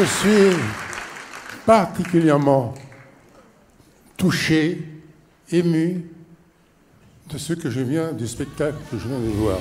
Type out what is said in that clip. je suis particulièrement touché, ému de ce que je viens, du spectacle que je viens de voir.